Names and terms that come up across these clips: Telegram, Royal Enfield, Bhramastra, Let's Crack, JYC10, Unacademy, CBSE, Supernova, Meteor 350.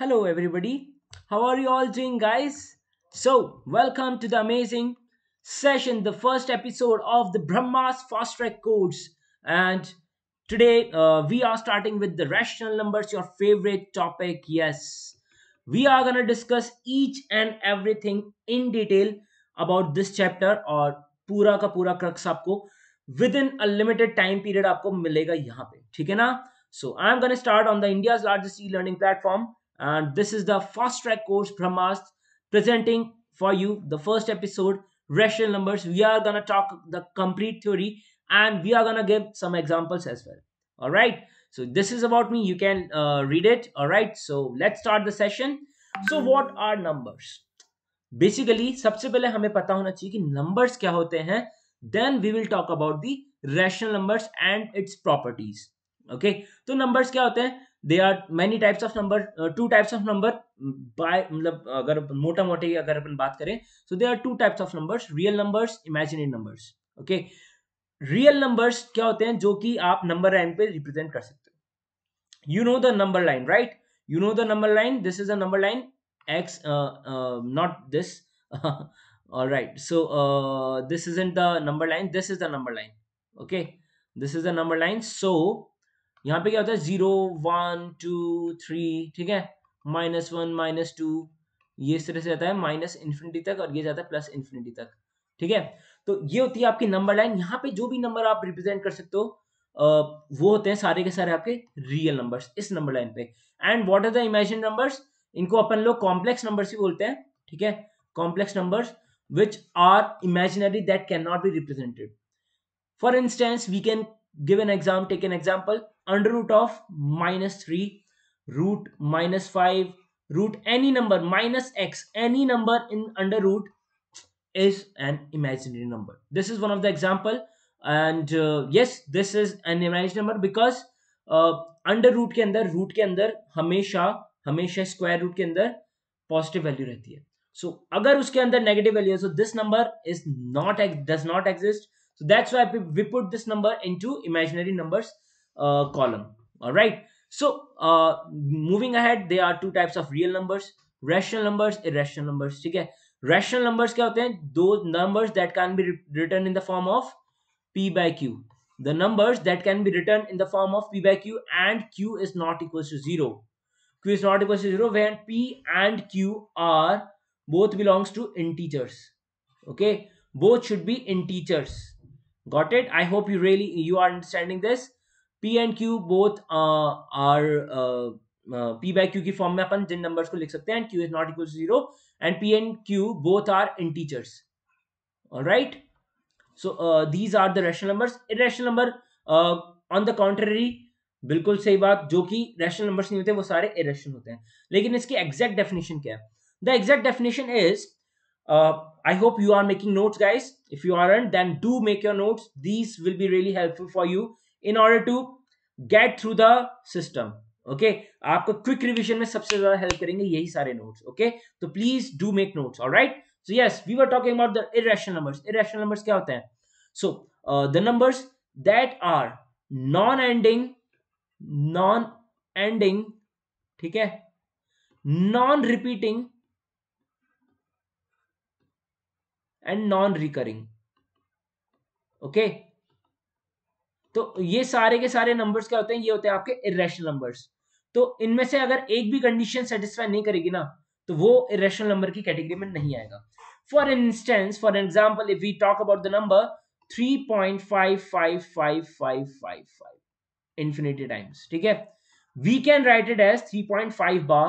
Hello everybody, how are you all doing guys? So welcome to the amazing session, the first episode of the Bhramastra fast track course. And today we are starting with the rational numbers, your favorite topic. Yes, we are gonna discuss each and everything in detail about this chapter और पूरा का पूरा crux आपको within a limited time period आपको मिलेगा यहाँ पे, ठीक है ना? So I am gonna start on the India's largest e-learning platform. And this is the fast track course Bhramastra presenting for you the first episode, rational numbers. We are gonna talk the complete theory and we are gonna give some examples as well. All right, so this is about me, you can read it. All right, so let's start the session. So what are numbers? Basically सबसे पहले हमें पता होना चाहिए कि numbers क्या होते हैं, then we will talk about the rational numbers and its properties. Okay, तो numbers क्या होते हैं? There are many types of number, two types of number by मतलब अगर मोटा मोटी अगर अपन बात करें, so there are two types of numbers, real numbers, imaginary numbers. Okay, real numbers क्या होते हैं जो कि आप number line पे represent कर सकते हो. You know the number line, right? You know the number line. This is a number line x, not this. All right, so this isn't the number line. This is the number line. Okay, this is the number line. So यहाँ पे क्या होता है 0, 1, 2, 3, ठीक है, -1, -2, ये इस तरह से जाता है माइनस इन्फिनिटी तक और ये जाता है प्लस इन्फिनिटी तक, ठीक है? तो ये होती है आपकी नंबर लाइन. यहाँ पे जो भी नंबर आप रिप्रेजेंट कर सकते हो वो होते हैं सारे के सारे आपके रियल नंबर्स इस नंबर लाइन पे. And what are the imaginary numbers? इनको अपन लोग कॉम्प्लेक्स नंबर्स भी बोलते हैं, ठीक है? Complex numbers which are imaginary that can not be represented. For instance we can give an exam, take an example, under root of -3, root -5, root any number -x, any number in under root is an imaginary number. This is one of the example. And yes, this is an imaginary number because under root के अंदर हमेशा square root के अंदर positive value रहती है. So अगर उसके अंदर negative value है, so this number is not, does not exist. So that's why we put this number into imaginary numbers column. All right. So moving ahead, there are two types of real numbers: rational numbers, irrational numbers. ठीक है? Rational numbers क्या होते हैं? Those numbers that can be written in the form of p/q. The numbers that can be written in the form of p/q and q is not equals to 0. Q is not equals to 0 when p and q are both belongs to integers. Okay, both should be integers. Got it? I hope you really are understanding this. P and Q both are p/q की form में अपन जिन numbers को लिख सकते हैं, Q is not equal to 0 and P and Q both are integers. All right. So these are the rational numbers. Irrational number on the contrary, बिल्कुल सही बात, जो कि rational numbers नहीं होते वो सारे irrational होते हैं. लेकिन इसकी exact definition क्या है? The exact definition is I hope you are making notes guys. If you aren't, then do make your notes. These will be really helpful for you in order to get through the system. Okay, आपको quick revision में सबसे ज्यादा help करेंगे यही सारे notes. Okay, तो please do make notes. All right, so yes, we were talking about the irrational numbers. Irrational numbers क्या होते हैं? So the numbers that are non-ending, ठीक है, non-repeating and non recurring. Okay, तो ये सारे के सारे नंबर्स क्या होते हैं? ये होते हैं आपके इरेशनल नंबर्स. तो इनमें से अगर एक भी कंडीशन सेटिस्फाई नहीं करेगी ना तो वो इरेशनल नंबर की कैटेगरी में नहीं आएगा. For instance, for example, if we talk about the number 3.5555555 infinity times, ठीक है, we can write it as 3.5 bar.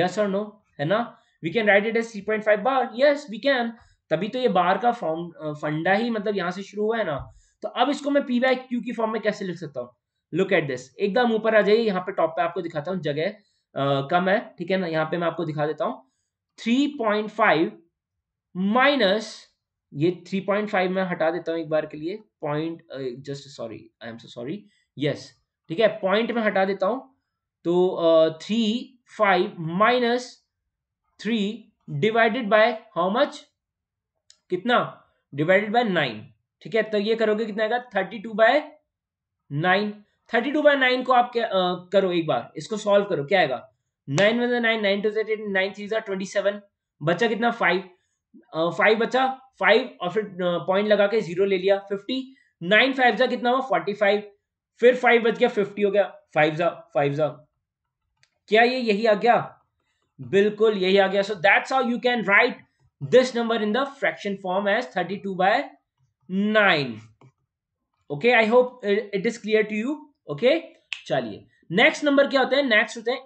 Yes और नो, है ना? We can write it as 3.5 bar. Yes we can. तभी तो ये बार का फॉर्म फंडा ही मतलब यहाँ से शुरू हुआ है ना. तो अब इसको मैं p/q की फॉर्म में कैसे लिख सकता हूँ? लुक एट दिस, एकदम ऊपर आ जाइए. यहाँ पे टॉप पे आपको दिखाता हूँ, जगह कम है, ठीक है ना? यहाँ पे मैं आपको दिखा देता हूँ. 3.5 माइनस ये 3.5 मैं हटा देता हूँ एक बार के लिए, point just sorry, I am so sorry. Yes, ठीक है, पॉइंट में हटा देता हूँ. तो 3.5 minus 3 divided by how much, कितना? डिवाइडेड बाय 9, ठीक है? तो ये करोगे कितना आएगा? 32/9. 32/9 को आप करो एक बार, इसको सॉल्व करो, क्या आएगा? 9 1 9 9 2 8 9 3 27 बचा कितना 5 बचा 5 और फिर पॉइंट लगा के 0 ले लिया 50 9 5 जा कितना हुआ 45 फिर 5 बच गया 50 हो गया 5 जा क्या ये यही आ गया बिल्कुल यही आ गया so that's how you can write this number in the fraction form as 32/9 okay I hope it is clear to you okay चलिए नेक्स्ट नंबर क्या होते हैं नेक्स्ट होते हैं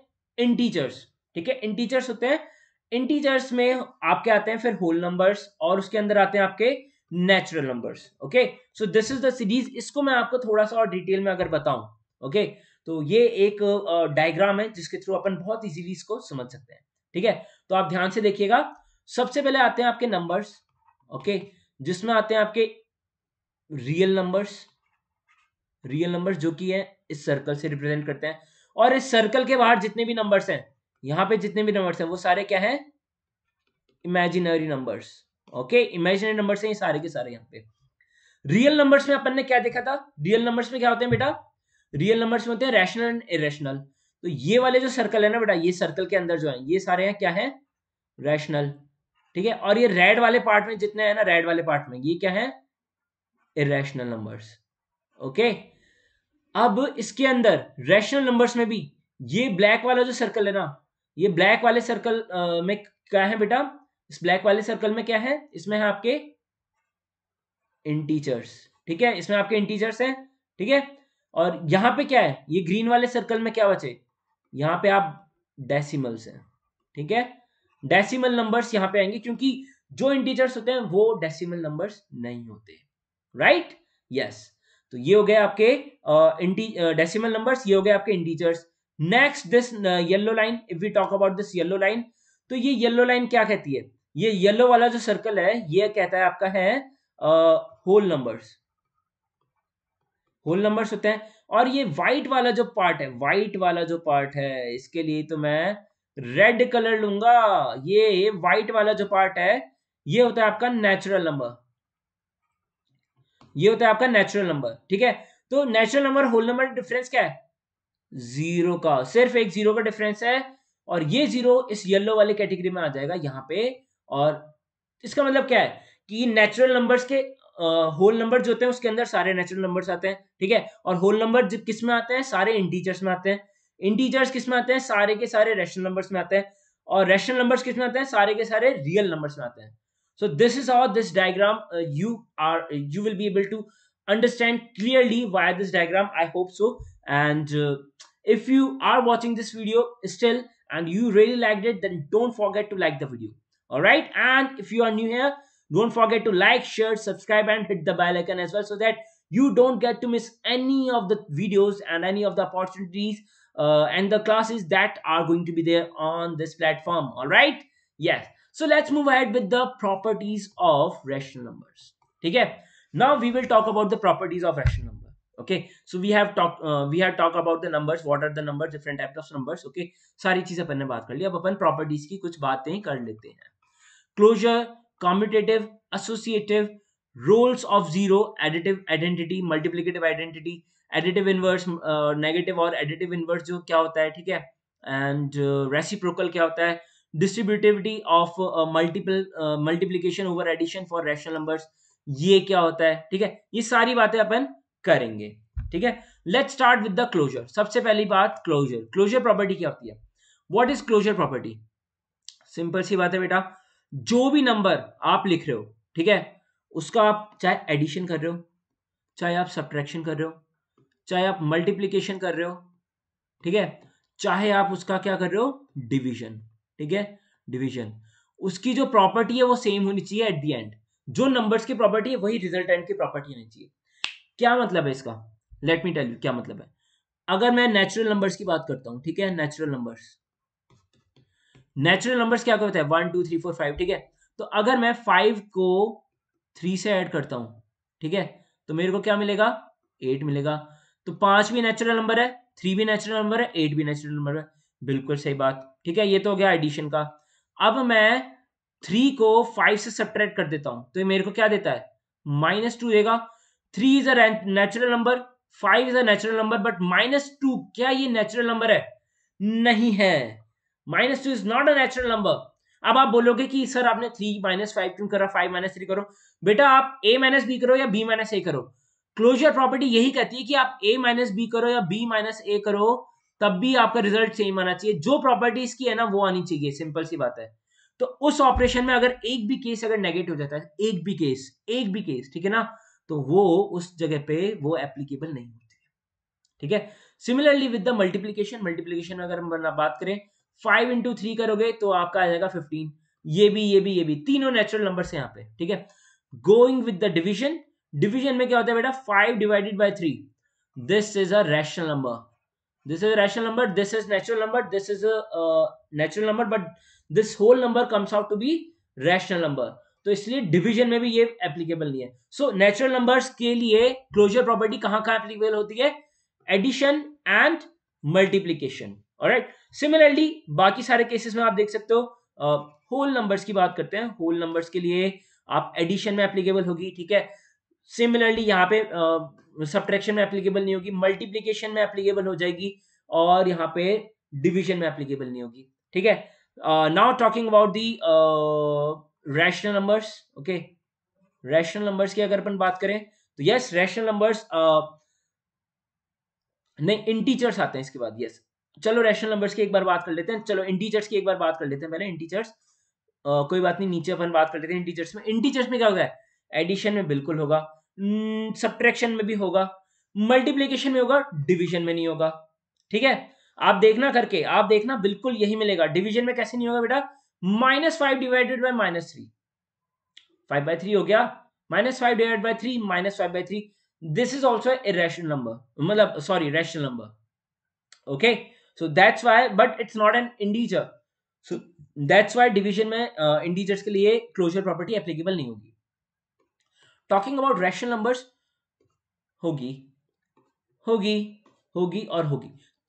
इंटीजर्स ठीक है इंटीजर्स होते हैं इंटीजर्स में आपके आते हैं फिर होल नंबर्स और उसके अंदर आते हैं आपके natural numbers okay so this is the series इसको मैं आपको थोड़ा सा और डिटेल में अगर बताऊं ओके तो ये एक डायग्राम है जिसके थ्रू अपन बहुत इजीली इसको समझ सकते हैं ठीक है तो आप ध्यान से देखिएगा सबसे पहले आते हैं आपके नंबर्स ओके जिसमें आते हैं आपके रियल नंबर्स जो कि है इस सर्कल से रिप्रेजेंट करते हैं और इस सर्कल के बाहर जितने भी नंबर्स हैं यहाँ पे जितने भी नंबर्स हैं वो सारे क्या हैं imaginary numbers okay imaginary numbers हैं ये सारे के सारे यहाँ पे रियल नंबर्स में अपन ने क्या देखा था रियल नंबर्स में क्या होते हैं बेटा रियल नंबर्स में होते हैं रैशनल एंड इरेशनल तो ये वाले जो सर्कल है ना बेटा ये सर्कल के अंदर जो है ये सारे हैं क्या है रैशनल ठीक है और ये रेड वाले पार्ट में जितने हैं ना रेड वाले पार्ट में ये क्या है इरेशनल नंबर्स ओके अब इसके अंदर रैशनल नंबर्स में भी ये ब्लैक वाला जो सर्कल है ना ये ब्लैक वाले सर्कल में क्या है बेटा इस ब्लैक वाले सर्कल में क्या है इसमें है आपके इंटीजर्स ठीक है इसमें आपके इंटीजर्स हैं ठीक है और यहाँ पे क्या है ये ग्रीन वाले सर्कल में क्या बचे यहाँ पे आप डेसिमल्स हैं ठीक है डेसिमल नंबर्स यहाँ पे आएंगे क्योंकि जो इंटीजर्स होते हैं वो डेसिमल नंबर्स नहीं होते राइट यस तो ये हो गए आपके डेसिमल नंबर्स ये हो गए आपके integers next this yellow line if we talk about this yellow line तो ये येलो लाइन क्या कहती है ये येलो वाला जो सर्कल है ये कहता है आपका है होल नंबर्स होल नंबर्स होते हैं और ये व्हाइट वाला जो पार्ट है इसके लिए तो मैं रेड कलर लूंगा ये व्हाइट वाला जो पार्ट है ये होता है आपका नेचुरल नंबर ठीक है तो natural number whole number difference क्या है जीरो का सिर्फ एक जीरो का डिफरेंस है और ये जीरो इस येलो वाले कैटेगरी में आ जाएगा यहाँ पे और इसका मतलब क्या है कि नेचुरल नंबर्स के होल नंबर जो होते हैं उसके अंदर सारे नेचुरल नंबर्स आते हैं ठीक है और होल नंबर किस में आते हैं सारे इंटीजर्स में आते हैं इंटीजर्स किस में आते हैं सारे के सारे रैशनल नंबर्स में आते हैं और रैशनल नंबर्स किस में आते हैं सारे के सारे रियल नंबर्स में आते हैं so this is how this diagram you will be able to understand clearly via this diagram I hope so and if you are watching this video still and you really like it then don't forget to like the video alright and if you are new here don't forget to like, share, subscribe and hit the bell icon as well so that you don't get to miss any of the videos and any of the opportunities and the classes that are going to be there on this platform. All right? Yes. So let's move ahead with the properties of rational numbers. Okay? Now we will talk about the properties of rational number. Okay? So we have talked about the numbers. What are the numbers? Different types of numbers. Okay? सारी चीज़ अपन ने बात कर ली. अब अपन properties की कुछ बातें कर लेते हैं. Closure. Commutative, associative, roles of zero, additive identity, multiplicative identity, additive inverse, negative और additive inverse जो क्या होता है ठीक है and reciprocal क्या होता है distributivity of multiplication over addition for rational numbers ये क्या होता है ठीक है ये सारी बातें अपन करेंगे ठीक है let's start with the closure. सबसे पहली बात closure. Closure property क्या होती है What is closure property? Simple सी बात है बेटा जो भी नंबर आप लिख रहे हो ठीक है उसका आप चाहे एडिशन कर रहे हो चाहे आप सब्ट्रैक्शन कर रहे हो चाहे आप मल्टीप्लिकेशन कर रहे हो ठीक है चाहे आप उसका क्या कर रहे हो डिवीजन ठीक है डिवीजन उसकी जो प्रॉपर्टी है वो सेम होनी चाहिए एट दी एंड जो नंबर्स की प्रॉपर्टी है वही रिजल्टेंट की प्रॉपर्टी होनी चाहिए क्या मतलब है इसका लेट मी टेल यू क्या मतलब है अगर मैं नेचुरल नंबर्स की बात करता हूँ ठीक है नेचुरल नंबर्स क्या होता है 1 2 3 4 5 ठीक है तो अगर मैं 5 को 3 से ऐड करता हूं ठीक है तो मेरे को क्या मिलेगा 8 मिलेगा तो 5 भी नेचुरल नंबर है 3 भी नेचुरल नंबर है 8 भी नेचुरल नंबर है बिल्कुल सही बात ठीक है ये तो हो गया एडिशन का अब मैं 3 को 5 से सब्ट्रैक्ट कर देता हूं तो ये मेरे को क्या देता है -2 देगा 3 is a natural number 5 is a natural number but -2 क्या ये नेचुरल नंबर है नहीं है minus two is not a natural number. अब आप बोलोगे कि सर आपने 3 - 5 क्यों करा, 5 - 3 करो। बेटा आप a - b करो या b - a करो, क्लोजर प्रॉपर्टी यही कहती है कि आप a - b करो या b - a करो तब भी आपका रिजल्ट सेम आना चाहिए। जो प्रॉपर्टी इसकी है ना वो आनी चाहिए, सिंपल सी बात है। तो उस ऑपरेशन में अगर एक भी केस अगर नेगेटिव हो जाता है, एक भी केस ठीक है ना, तो वो उस जगह पे वो एप्लीकेबल नहीं होती है। ठीक है, सिमिलरली विद द मल्टीप्लीकेशन अगर हम बात करें 5 × 3 करोगे तो आपका आ जाएगा 15। ये भी तीनों नेचुरल नंबर है यहाँ पे। ठीक है, going with the division, division में क्या होता है बेटा 5 / 3 this is a rational number, this is natural number, this is a natural number but this whole number comes out to be rational number. तो इसलिए डिवीजन में भी ये एप्लीकेबल नहीं है। सो नेचुरल नंबर्स के लिए क्लोजर प्रॉपर्टी कहाँ एप्लीकेबल होती है? Addition and multiplication. Alright, similarly बाकी सारे केसेस में आप देख सकते हो। होल नंबर्स की बात करते हैं, होल नंबर्स के लिए आप एडिशन में एप्लीकेबल होगी। ठीक है, सिमिलरली यहाँ पे सबट्रैक्शन में एप्लीकेबल नहीं होगी, मल्टीप्लीकेशन में एप्लीकेबल हो जाएगी और यहाँ पे डिवीजन में एप्लीकेबल नहीं होगी। ठीक है, now talking about the rational numbers. Okay, rational numbers की अगर अपन बात करें तो यस रैशनल नंबर्स नहीं, इंटीजर्स आते हैं इसके बाद। यस चलो रैशनल नंबर्स की एक बार बात कर लेते हैं, चलो इंटीजर्स की एक बार बात कर लेते हैं पहले। इंटीजर्स कोई बात नहीं, नीचे अपन बात कर लेते हैं। इंटीजर्स में क्या होगा है? एडिशन में बिल्कुल होगा, सब्ट्रैक्शन में भी होगा, मल्टीप्लिकेशन में होगा, डिवीजन में नहीं होगा। ठीक है, आप देखना करके, आप देखना बिल्कुल यही मिलेगा। डिवीजन में कैसे नहीं होगा बेटा? -5 / -3 5/3 हो गया, -5 / 3 -5/3 this is also irrational number, मतलब sorry rational number. Okay so that's why, but it's not an integer, so that's why division में इंटीजर्स के लिए क्लोजर प्रॉपर्टी एप्लीकेबल नहीं होगी। टॉकिंग अबाउट रैशनल नंबर्स होगी,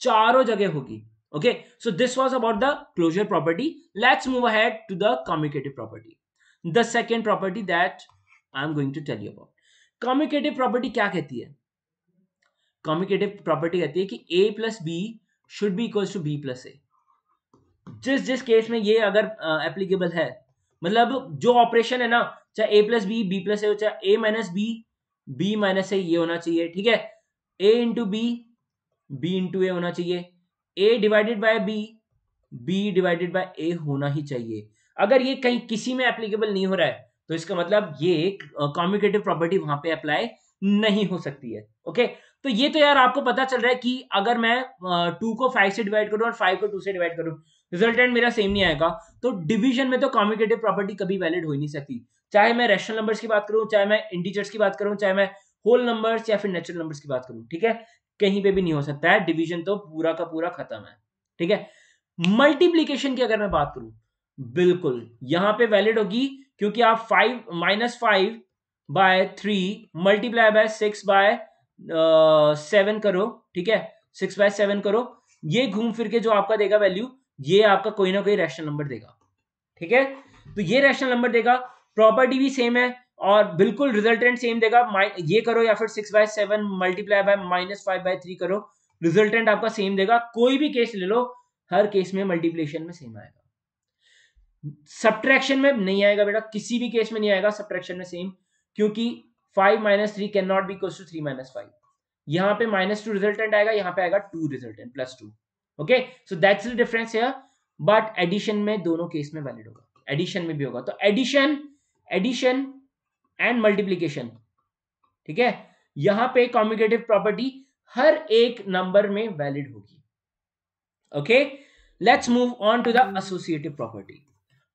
चारों जगह होगी। Okay so this was about the closure property. Let's move ahead to the commutative property, the second property that I am going to tell you about. Commutative property क्या कहती है? Commutative property कहती है कि a + b should be equals to b + a। जिस case में ये अगर एप्लीकेबल है, मतलब जो ऑपरेशन है ना, चाहे a + b b + a हो, चाहे a - b b - a ये होना चाहिए। ठीक है, a × b b × a होना चाहिए, a / b b / a होना ही चाहिए। अगर ये कहीं किसी में एप्लीकेबल नहीं हो रहा है तो इसका मतलब ये कम्यूटेटिव प्रॉपर्टी वहां पे अप्लाई नहीं हो सकती है। ओके तो ये तो यार आपको पता चल रहा है कि अगर मैं 2 को 5 से डिवाइड करूं और 5 को 2 से डिवाइड करूं, रिजल्टेंट मेरा सेम नहीं आएगा। तो डिवीजन में तो कम्यूटेटिव प्रॉपर्टी कभी वैलिड हो ही नहीं सकती, चाहे मैं रैशनल नंबर्स की बात करूं, चाहे मैं इंटीजर्स की बात करूं, चाहे मैं होल नंबर्स या फिर नेचुरल नंबर्स की बात करूं। ठीक है, कहीं पे भी नहीं हो सकता है डिवीजन, तो पूरा का पूरा खत्म है। ठीक है, मल्टीप्लीकेशन की अगर मैं बात करूं, बिल्कुल यहां पे वैलिड होगी क्योंकि आप -5 / 3 मल्टीप्लाई बाय 6 / 7 करो। ठीक है, 6 / 7 करो, ये घूम फिर के जो आपका देगा वैल्यू, ये आपका कोई ना कोई रैशनल नंबर देगा। ठीक है, तो ये रैशनल नंबर देगा, प्रॉपर्टी भी सेम है और बिल्कुल रिजल्टेंट सेम देगा। ये करो या फिर 6 / 7 मल्टीप्लाई बाय -5 / 3 करो, रिजल्टेंट आपका सेम देगा। कोई भी केस ले लो, हर केस में मल्टीप्लिकेशन में सेम आएगा, सब्ट्रैक्शन में नहीं आएगा बेटा, किसी भी केस में नहीं आएगा सब्ट्रैक्शन में सेम, क्योंकि 5 - 3 can not be equal to 3 - 5। यहाँ पे -2 रिजल्टेंट आएगा, यहाँ पे आएगा 2 resultant +2। Okay so that's the difference here, but addition में दोनों केस में वैलिड होगा, एडिशन में भी होगा। तो एडिशन एंड मल्टीप्लीकेशन। ठीक है, यहाँ पे कम्यूटेटिव प्रॉपर्टी हर एक नंबर में वैलिड होगी। Okay let's move on to the associative property.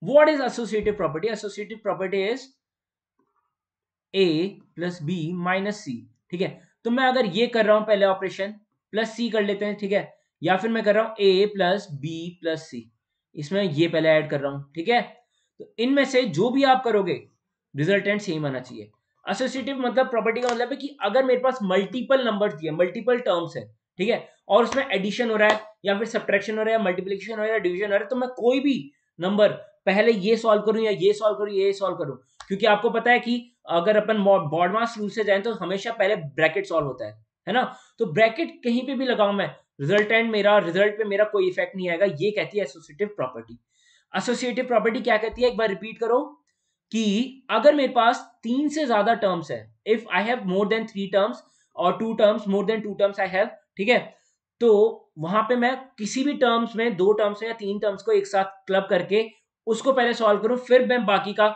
What is associative property? Associative property is a + b - c। ठीक है, तो मैं अगर ये कर रहा हूं पहले ऑपरेशन, +c कर लेते हैं। ठीक है, या फिर मैं कर रहा हूं a + b + c, इसमें ये पहले ऐड कर रहा हूं। ठीक है, तो इनमें से जो भी आप करोगे रिजल्टेंट सेम आना चाहिए। एसोसिएटिव मतलब प्रॉपर्टी का मतलब है कि अगर मेरे पास मल्टीपल नंबर दिए, मल्टीपल टर्म्स है, ठीक है, और उसमें एडिशन हो रहा है या फिर सब्ट्रैक्शन हो रहा है, मल्टीप्लीकेशन हो रहा है, डिविजन हो रहा है, तो मैं कोई भी नंबर पहले ये सॉल्व करूं या ये सॉल्व करूं, ये सॉल्व करूं, क्योंकि आपको पता है कि अगर अपन ब्रॉडमास्टर रूल से जाएं तो हमेशा पहले ब्रैकेट सॉल्व होता है ना। तो ब्रैकेट कहीं पे भी लगाऊं मैं, रिजल्टेंट मेरा रिजल्ट पे मेरा कोई इफेक्ट नहीं आएगा, ये कहती है एसोसिएटिव प्रॉपर्टी। एसोसिएटिव प्रॉपर्टी क्या कहती है, एक बार रिपीट करो, कि अगर मेरे पास 3 से ज्यादा टर्म्स है, if I have more than 3 terms और 2 terms, more than 2 terms I have, ठीक है, तो वहां पे मैं किसी भी टर्म्स में 2 टर्म्स या 3 टर्म्स को एक साथ क्लब करके उसको पहले सॉल्व करूं, फिर मैं बाकी का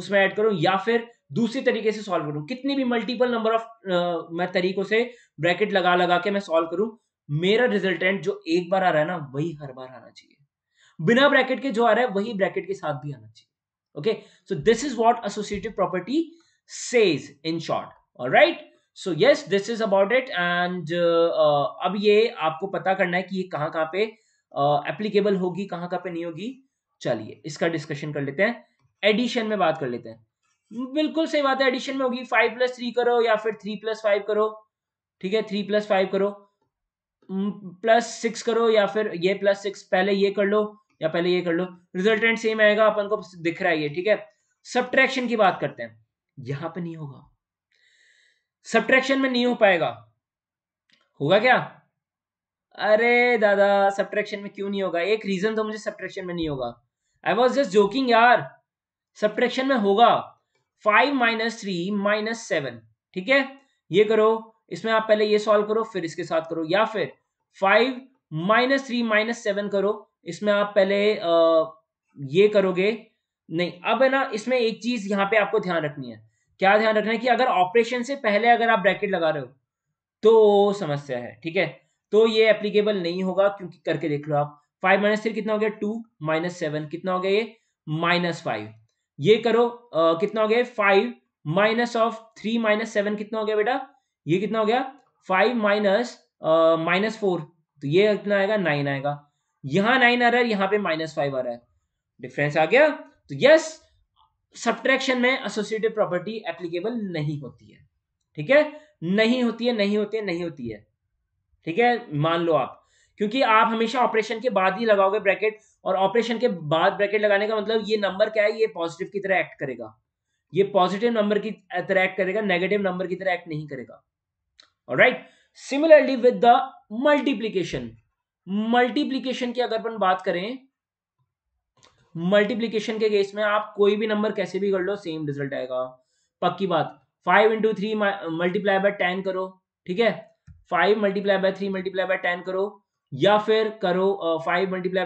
उसमें ऐड करूं, या फिर दूसरे तरीके से सॉल्व करूं, कितनी भी मल्टीपल नंबर ऑफ मैं तरीकों से ब्रैकेट लगा लगा के मैं सॉल्व करूं, मेरा रिजल्टेंट जो एक बार आ रहा है ना वही हर बार आना चाहिए, बिना ब्रैकेट के जो आ रहा है वही ब्रैकेट के साथ भी आना चाहिए। Okay, so this is what associative property says in short. All right, so yes, this is about it. And अब ये आपको पता करना है कि ये कहाँ पे applicable होगी, कहाँ पे नहीं होगी। चलिए इसका discussion कर लेते हैं। एडिशन में बात कर लेते हैं, बिल्कुल सही बात है, एडिशन में होगी, 5 + 3 करो या फिर 3 + 5 करो, ठीक है, 3 + 5 करो, +6 करो या फिर ये +6 पहले ये कर लो या पहले ये कर लो, रिजल्टेंट सेम आएगा, अपन को दिख रहा है ये, ठीक है। सब्ट्रैक्शन की बात करते हैं, यहां पे नहीं होगा, सब्ट्रैक्शन में नहीं हो पाएगा, होगा क्या? अरे दादा सब्ट्रैक्शन में क्यों नहीं होगा, एक रीजन तो मुझे सब्ट्रैक्शन में नहीं होगा, आई वाज जस्ट जोकिंग यार, सब्ट्रैक्शन में होगा। 5 - 3 - 7, ठीक है, ये करो, इसमें आप पहले ये सॉल्व करो फिर इसके साथ करो, या फिर 5 - 3 - 7 करो, इसमें आप पहले ये करोगे, नहीं, अब है ना, इसमें एक चीज यहाँ पे आपको ध्यान रखनी है, क्या ध्यान रखना है कि अगर ऑपरेशन से पहले अगर आप ब्रैकेट लगा रहे हो तो समस्या है, ठीक है, तो ये एप्लीकेबल नहीं होगा, क्योंकि करके देख लो आप, 5 - 3 कितना हो गया, 2 - 7 कितना हो गया, ये -5, ये करो, कितना हो गया, 5 - 3 - 7 कितना हो गया बेटा, ये कितना हो गया, 5 - -4, तो ये कितना आएगा, 9 आएगा, यहां 9 आ रहा है, यहां पे -5 आ रहा है, डिफरेंस आ गया। तो यस, सब्ट्रैक्शन में एसोसिएटिव प्रॉपर्टी एप्लीकेबल नहीं होती है, ठीक है, नहीं होती है, ठीक है, मान लो आप, क्योंकि आप हमेशा ऑपरेशन के बाद ही लगाओगे ब्रैकेट, और ऑपरेशन के बाद ब्रैकेट लगाने का मतलब ये नंबर क्या है, ये पॉजिटिव की तरह एक्ट करेगा, ये पॉजिटिव नंबर की तरह एक्ट करेगा, नेगेटिव नंबर की तरह एक्ट नहीं करेगा। Alright, similarly with the multiplication, multiplication की अगर अपन बात करें, मल्टीप्लीकेशन के केस में आप कोई भी नंबर कैसे भी कर लो सेम रिजल्ट आएगा, पक्की बात। 5 × 3 × 10 करो, ठीक है, 5 × 3 × 10 करो, या फिर करो 5 × 3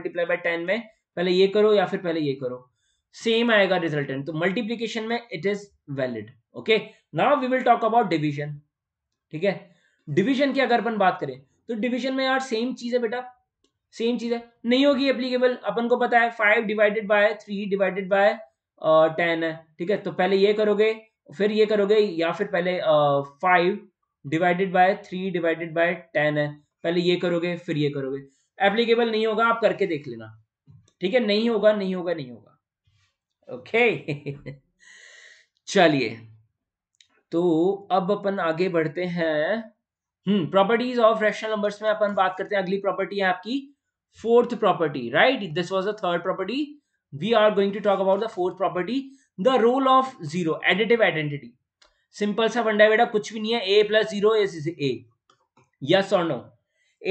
× 10 में पहले ये करो या फिर पहले ये करो, सेम आएगा रिजल्टेंट। तो मल्टीप्लीकेशन में it is valid. Okay, now we will talk about division, ठीक है, डिविजन की अगर अपन बात करें तो डिवीजन में यार सेम चीज है बेटा, सेम चीज है, नहीं होगी एप्लीकेबल, अपन को पता है 5 ÷ 3 ÷ 10 है, ठीक है, तो पहले ये करोगे फिर ये करोगे, या फिर पहले 5 ÷ 3 ÷ 10 है, पहले ये करोगे फिर ये करोगे, एप्लीकेबल नहीं होगा, आप करके देख लेना, ठीक है, नहीं होगा, ओके। चलिए तो अब अपन आगे बढ़ते हैं, प्रॉपर्टीज ऑफ रैशनल नंबर्स में अपन बात करते हैं। अगली प्रॉपर्टी है आपकी 4th property, right, this was the 3rd property, we are going to talk about the 4th property, the role of zero, additive identity. Simple सा बंडा है बेटा, कुछ भी नहीं है, a + 0 इज a, यस और नो,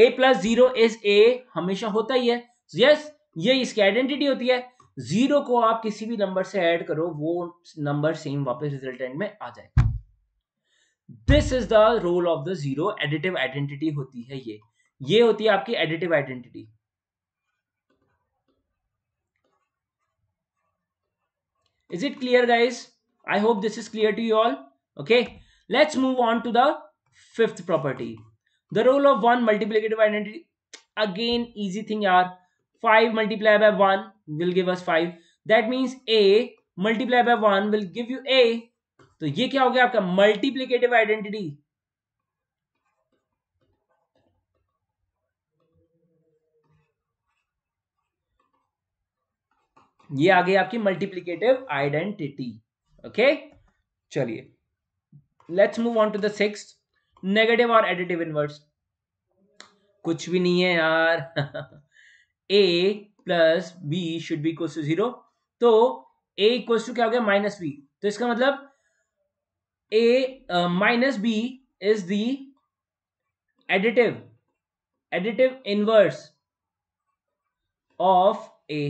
a + 0 इज a हमेशा होता ही है, यस, ये इसकी आइडेंटिटी होती है, 0 को आप किसी भी नंबर से ऐड करो वो नंबर सेम वापस रिजल्टेंट में आ जाएगा। This is the role of the zero, additive identity होती है ये होती है आपकी additive identity, is it clear guys? I hope this is clear to you all. Okay, let's move on to the 5th property, the role of 1 multiplicative identity. Again easy thing यार, 5 × 1 will give us 5, that means a × 1 will give you a, तो ये क्या हो गया आपका multiplicative identity. ये आ गई आपकी मल्टीप्लिकेटिव आइडेंटिटी। ओके, चलिए let's move on to the 6th, negative और एडिटिव इनवर्स। कुछ भी नहीं है यार, a + b = 0, तो a = क्या हो गया, -b, तो इसका मतलब a - b is the additive additive inverse of ए।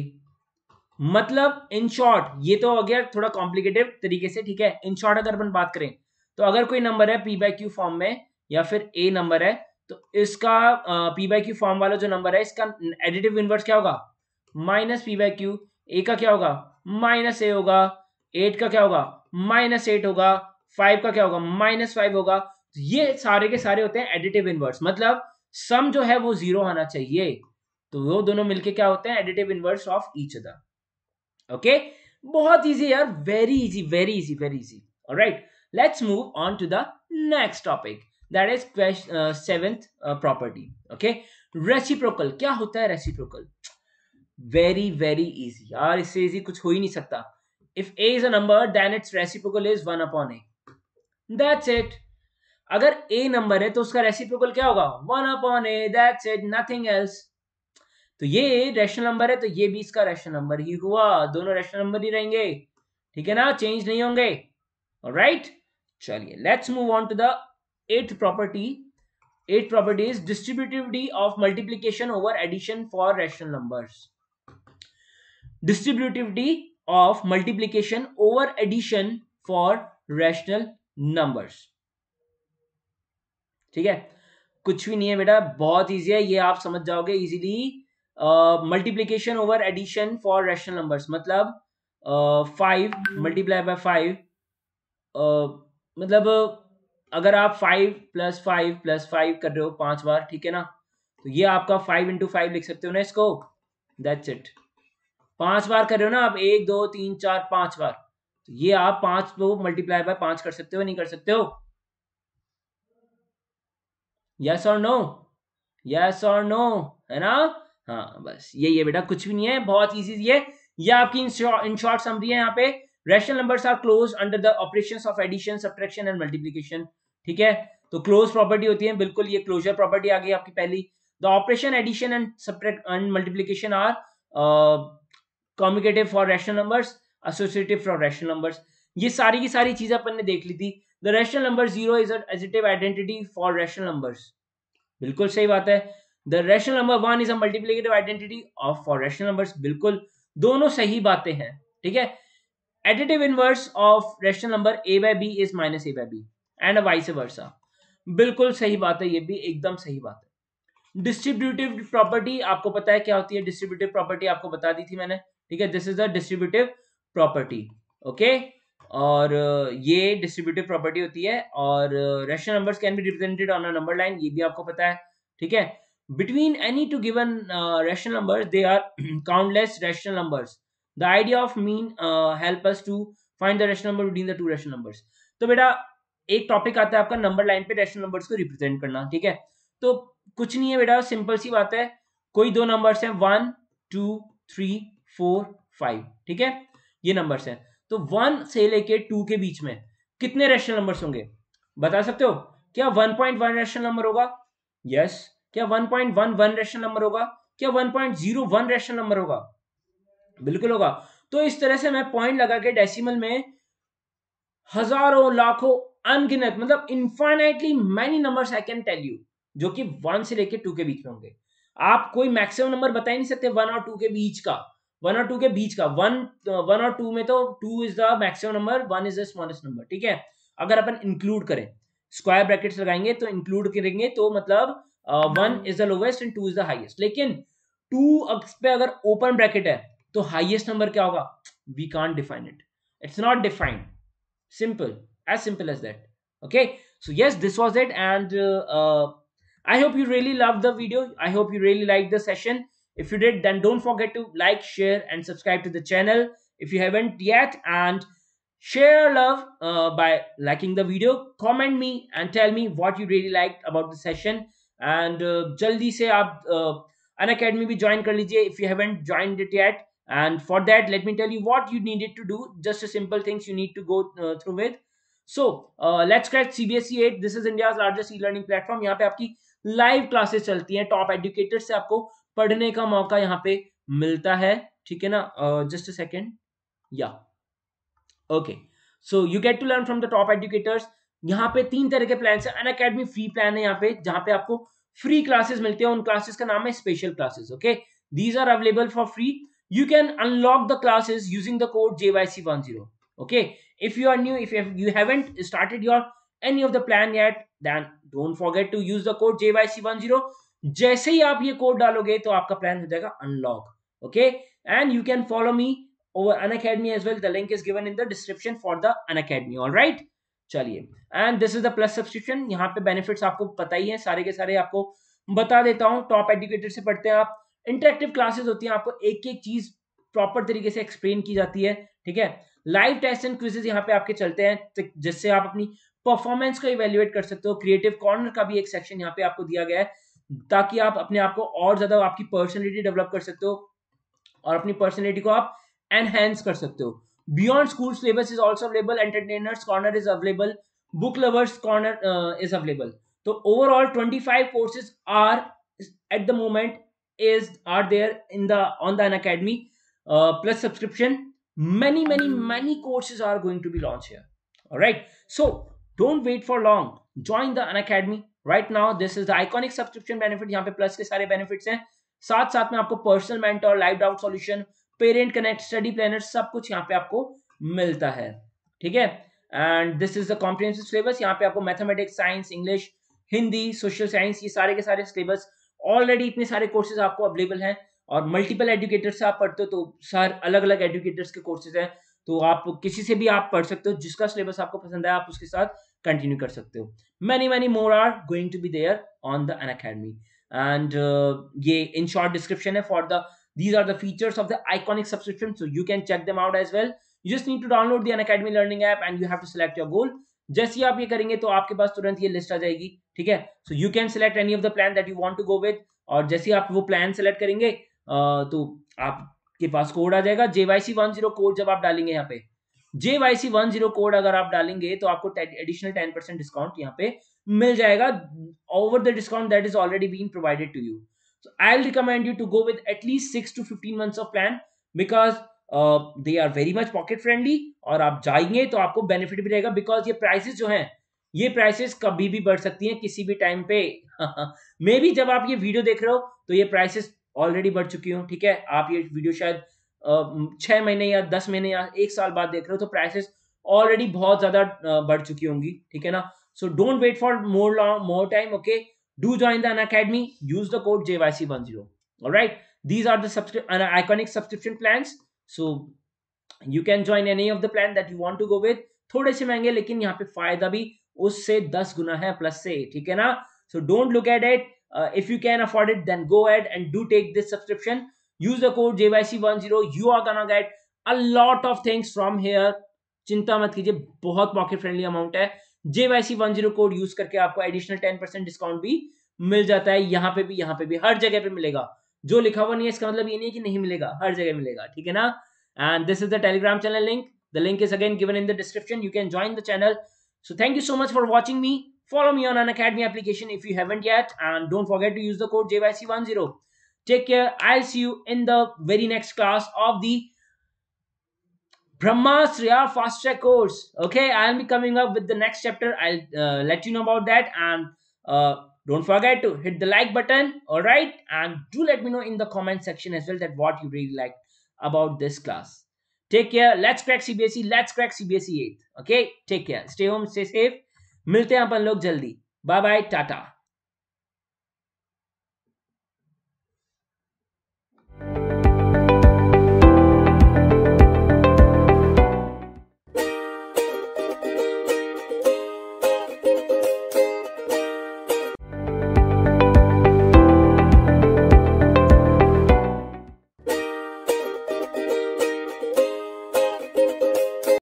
मतलब इन शॉर्ट, ये तो हो गया थोड़ा कॉम्प्लिकेटेड तरीके से, ठीक है। इन शॉर्ट अगर अपन बात करें तो अगर कोई नंबर है पी बाई क्यू फॉर्म में या फिर ए नंबर है, तो इसका पी बाई क्यू फॉर्म वाला जो नंबर है इसका एडिटिव इनवर्स क्या होगा? Minus P by Q. ए का क्या होगा? माइनस ए होगा। 8 का क्या होगा? माइनस 8 होगा। 5 का क्या होगा? माइनस 5 होगा। ये सारे के सारे होते हैं एडिटिव इनवर्स। मतलब सम जो है वो जीरो आना चाहिए, तो वो दोनों मिलके क्या होते हैं? Additive inverse of each other. Okay, बहुत इजी यार, very easy very easy very easy. Alright, let's move on to the next topic, that is question 7th property. Okay, reciprocal. क्या होता है रेसिप्रोकल? वेरी वेरी इजी यार, इससे easy कुछ हो ही नहीं सकता। If A is a number then its reciprocal is 1/a, that's it. अगर ए नंबर है तो उसका रेसिप्रोकल क्या होगा? 1/a, that's it, nothing else. तो ये रैशनल नंबर है तो ये भी इसका रैशनल नंबर ही हुआ, दोनों रैशनल नंबर ही रहेंगे, ठीक है ना, चेंज नहीं होंगे। ऑलराइट, चलिए let's move on to the 8th property. 8th property is distributivity of multiplication over addition for rational numbers. Distributivity of multiplication over addition for rational numbers, ठीक है। कुछ भी नहीं है बेटा, बहुत इजी है, ये आप समझ जाओगे easily. Multiplication over addition for rational numbers मतलब 5 मल्टीप्लाई बाय 5, मतलब अगर आप 5 + 5 + 5 कर रहे हो 5 बार, ठीक है ना, तो ये आपका 5 × 5 लिख सकते हो ना इसको, दैट्स इट। 5 बार कर रहे हो ना आप, 1 2 3 4 5 बार, तो ये आप 5 को मल्टीप्लाई बाय 5 कर सकते हो, नहीं कर सकते हो? यस और नो, यस और नो, है ना। हाँ, बस यही है बेटा, कुछ भी नहीं है, बहुत इजी है। ये आपकी इन शॉर्ट समरी है। यहाँ पे rational numbers are close under the operations of addition, subtraction and multiplication, ठीक है। तो क्लोज प्रॉपर्टी होती है, बिल्कुल ये क्लोजर प्रॉपर्टी आ गई आपकी पहली। The operation addition and subtract and multiplication are commutative for rational numbers, associative for rational numbers. ये सारी की सारी चीजें अपन ने देख ली थी। The rational number 0 is an additive identity for rational numbers, बिल्कुल सही बात है। The rational number 1 is a multiplicative identity of for rational numbers, बिल्कुल दोनों सही बातें हैं, ठीक है। Additive inverse of rational number a by b is minus a by b and vice versa, बिल्कुल सही बात है, ये भी एकदम सही बात है। डिस्ट्रीब्यूटिव प्रॉपर्टी आपको पता है क्या होती है, डिस्ट्रीब्यूटिव प्रॉपर्टी आपको बता दी थी मैंने, ठीक है। This is the distributive property, okay. और ये डिस्ट्रीब्यूटिव प्रॉपर्टी होती है, और rational numbers can be represented on a number line, ये भी आपको पता है, ठीक है। Between any two given rational numbers they are countless rational numbers, the idea of mean help us to find the rational number between the two rational numbers. तो बेटा एक टॉपिक आता है आपका नंबर लाइन पे रैशनल नंबर्स को represent करना, ठीक है। तो कुछ नहीं है बेटा, सिंपल सी बात है, कोई दो नंबर्स हैं 1 2 3 4 5, ठीक है, ये नंबर्स हैं। तो 1 से लेके 2 के बीच में कितने रैशनल नंबर्स होंगे बता सकते हो? क्या 1.1 रैशनल नंबर होगा? यस। क्या 1.11 रैशनल नंबर होगा? क्या 1.01 रैशनल नंबर होगा? बिल्कुल होगा। तो इस तरह से मैं पॉइंट लगा के डेसिमल में हजारों लाखों अनगिनत, मतलब infinitely many numbers I can tell you, जो कि 1 से लेके 2 के बीच में होंगे। आप कोई मैक्सिमम नंबर बता ही नहीं सकते 1 और 2 के बीच का, 1 और 2 के बीच का, 1 और 2 में तो 2 is the maximum number, 1 is the smallest number, ठीक है। अगर अपन इंक्लूड करें, स्क्वायर ब्रैकेट्स लगाएंगे तो इंक्लूड करेंगे, तो मतलब 1 is the lowest and 2 is the highest. लेकिन 2 पे अगर ओपन ब्रैकेट है तो हाईएस्ट नंबर क्या होगा? We can't define it, it's not defined, simple as that. Okay, so yes, this was it, and I hope you really loved the video. I hope you really liked the session. If you did, then don't forget to like, share, and subscribe to the channel if you haven't yet. And share love by liking the video. Comment me and tell me what you really liked about the session. And jaldi se aap Unacademy bhi join kar lijiye if you haven't joined it yet. And for that, let me tell you what you needed to do. Just a simple things you need to go through with. So let's crack CBSE 8. This is India's largest e-learning platform. यहाँ पे आपकी live classes चलती हैं, top educator से आपको पढ़ने का मौका यहाँ पे मिलता है, ठीक है ना। जस्ट अ सेकेंड, या okay, so you get to learn from the top educators. यहाँ पे 3 तरह के प्लान है, Unacademy फ्री प्लान है यहाँ पे, जहाँ पे आपको free classes मिलते हैं, उन classes का नाम है special classes, okay? These are available for free. You can unlock the classes using the code JYC10, okay? If you are new, if you haven't started your any of the plan yet, then don't forget to use the code JYC10. जैसे ही आप ये code डालोगे तो आपका plan हो जाएगा unlock, okay? And you can follow me over Unacademy as well. The link is given in the description for the Unacademy. Alright? चलिए, and this is the plus subscription. यहाँ पे बेनिफिट्स आपको पता ही है, सारे के सारे आपको बता देता हूँ. टॉप एजुकेटर से पढ़ते हैं आप, इंटरेक्टिव क्लासेस होती हैं, आपको एक एक चीज प्रॉपर तरीके से एक्सप्लेन की जाती है, ठीक है? लाइव टेस्ट एंड क्विजेज यहाँ पे आपके चलते हैं, जिससे आप अपनी परफॉर्मेंस को इवेल्युएट कर सकते हो. क्रिएटिव कॉर्नर का भी एक सेक्शन यहाँ पे आपको दिया गया है, ताकि आप अपने आप को और ज्यादा आपकी पर्सनैलिटी डेवलप कर सकते हो और अपनी पर्सनैलिटी को आप एनहेंस कर सकते हो. Beyond school syllabus is also available. Entertainers corner is available. Book lovers corner is available. So overall, 25 courses are at the moment are there in the on the Unacademy plus subscription. Many courses are going to be launched here. All right. So don't wait for long. Join the Unacademy right now. This is the iconic subscription benefit. यहाँ पे plus के सारे benefits हैं. साथ साथ में आपको personal mentor, live doubt solution, parent connect, study planner, सब कुछ यहाँ पे आपको मिलता है, ठीक है? And this is the comprehensive syllabus. यहाँ पे आपको mathematics, science, English, Hindi, social science, ये सारे के सारे सिलेबस ऑलरेडी, इतने सारे कोर्सेज आपको अवेलेबल हैं. और मल्टीपल एजुकेटर्स से आप पढ़ते हो तो सर अलग अलग एजुकेटर्स के कोर्सेज हैं, तो आप किसी से भी आप पढ़ सकते हो, जिसका सिलेबस आपको पसंद है आप उसके साथ कंटिन्यू कर सकते हो. many more are going to be there on the Unacademy. And ये इन शॉर्ट डिस्क्रिप्शन है for the These are the features of the iconic subscription, so you can check them out as well. You just need to download the Unacademy learning app and you have to select your goal. जैसे ही आप ये करेंगे तो आपके पास तुरंत ये list आ जाएगी, ठीक है? So you can select any of the plan that you want to go with. और जैसे ही आप वो प्लान सेलेक्ट करेंगे तो आपके पास कोड आ जाएगा JYC10 कोड. जब आप डालेंगे यहाँ पे JYC10 कोड अगर आप डालेंगे तो आपको एडिशनल 10% डिस्काउंट यहाँ पे मिल जाएगा over the discount that is already been provided to you. So I'll recommend you to go with at least 6 to 15 months of plan because they are very much pocket friendly. और आप जाएंगे तो आपको benefit भी रहेगा because ये prices जो हैं, ये प्राइसेस कभी भी बढ़ सकती हैं किसी भी टाइम पे. मे भी जब आप ये वीडियो देख रहे हो तो ये प्राइसेस ऑलरेडी बढ़ चुकी हो, ठीक है? आप ये वीडियो शायद 6 महीने या 10 महीने या 1 साल बाद देख रहे हो तो प्राइसेस ऑलरेडी बहुत ज्यादा बढ़ चुकी होंगी, ठीक है ना? So don't wait for more time, okay? Do join the Unacademy. Use the code JYC10. All right. These are the iconic subscription plans. So you can join any of the plan that you want to go with. थोड़े से महंगे, लेकिन यहाँ पे फायदा भी उससे 10 गुना है प्लस से, ठीक है ना? So don't look at it. If you can afford it, then go ahead and do take this subscription. Use the code JYC10. You are gonna get a lot of things from here. चिंता मत कीजिए, बहुत pocket friendly amount है. JYC10 code use करके आपको additional 10% discount भी मिल जाता है. यहाँ पे भी हर जगह पे मिलेगा. जो लिखा हुआ नहीं है इसका मतलब ये नहीं है कि नहीं मिलेगा, हर जगह मिलेगा, ठीक है ना? And this is the Telegram channel link. The link is again given in the description. You can join the channel. So thank you so much for watching me. Follow me on Unacademy application if you haven't yet and don't forget to use the code JYC10. Take care. I will see you in the very next class of the Bhramastra fast track course. Okay, I'll be coming up with the next chapter. I'll let you know about that. And don't forget to hit the like button. All right, and do let me know in the comment section as well that what you really liked about this class. Take care. Let's crack CBSE. Let's crack CBSE 8. Okay, take care. Stay home. Stay safe. मिलते हैं अपन लोग जल्दी. Bye bye. Tata.